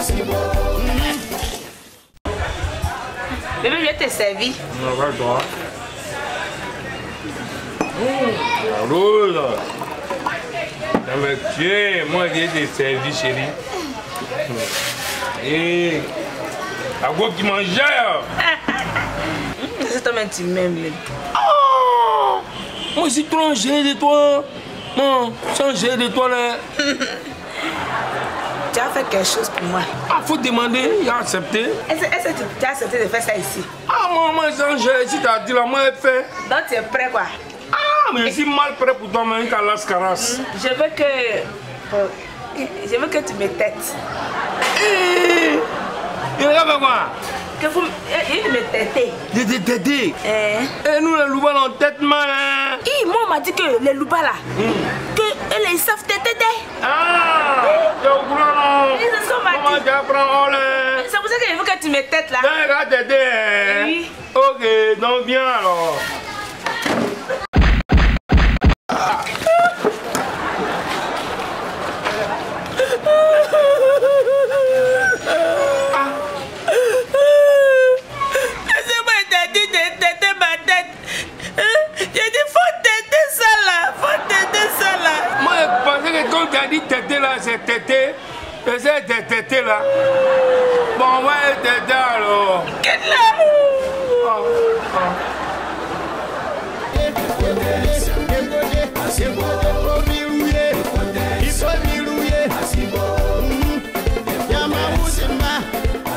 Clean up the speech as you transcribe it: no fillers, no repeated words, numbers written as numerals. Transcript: Bébé, je vais te servir. Non, va toi. Ça roule. Ça me tue. Moi, je vais te servir, chérie. Et... à quoi tu mangeais? C'est toi-même, tu m'aimes. Oh! Moi, je suis trop gêné de toi. Non, je suis gêné de toi, là. Tu as fait quelque chose pour moi. Ah, faut demander, il a accepté. Est-ce que tu as accepté de faire ça ici? Ah, maman, si tu as dit la main, elle fait. Donc tu es prêt, quoi? Ah, mais je suis mal prêt pour toi, mais calas caras. Je veux que. Je veux que tu me têtes. Il regarde quoi? Que vous. Il me têtez. Il te têtez? Et nous, les loupas, on tête mal. Hein? Moi, on m'a dit que les loupas là. Ils savent têter. Ah! Ils sont maquillés. C'est pour ça que je veux que tu me têtes là. Oui. Ok, donc viens alors. C'est tété, c'est tété là. Bon, ouais, tété alors.